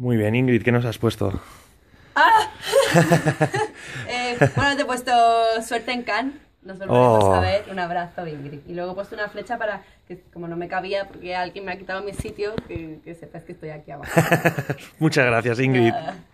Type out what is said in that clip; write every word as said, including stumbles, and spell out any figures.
Muy bien, Ingrid, ¿qué nos has puesto? ¡Ah! eh, bueno, te he puesto suerte en Cannes. Nos volveremos oh. a ver. Un abrazo, Ingrid. Y luego he puesto una flecha para que, como no me cabía porque alguien me ha quitado mi sitio, que, que sepas que estoy aquí abajo. Muchas gracias, Ingrid. Uh...